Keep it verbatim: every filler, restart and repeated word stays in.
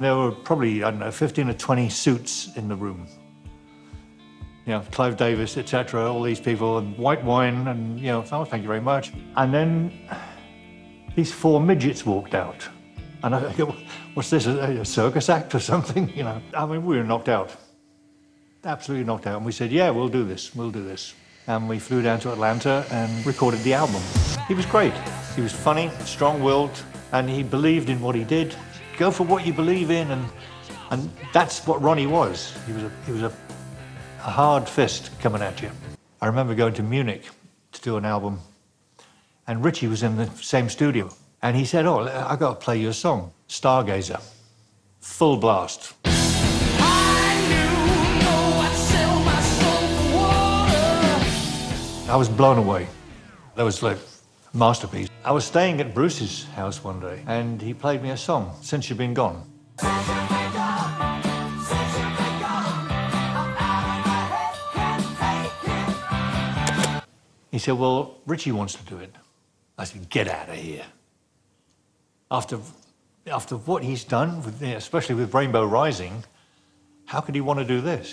There were probably, I don't know, fifteen or twenty suits in the room. You know, Clive Davis, et cetera, all these people, and white wine, and, you know, oh, thank you very much. And then these four midgets walked out. And I thought, what's this, a circus act or something, you know? I mean, we were knocked out, absolutely knocked out. And we said, yeah, we'll do this, we'll do this. And we flew down to Atlanta and recorded the album. He was great. He was funny, strong-willed, and he believed in what he did. Go for what you believe in, and and that's what Ronnie was. He was a, he was a, a hard fist coming at you. I remember going to Munich to do an album, and Richie was in the same studio. And he said, oh, I got to play you a song, Stargazer, full blast. I knew, no, I'd sell my soul for water. I was blown away. That was like a masterpiece. I was staying at Bruce's house one day, and he played me a song, Since You've Been Gone. Since you've been gone, since you've been gone, I'm out of my head, can't take it. He said, well, Richie wants to do it. I said, get out of here. After, after what he's done, with, especially with Rainbow Rising, how could he want to do this?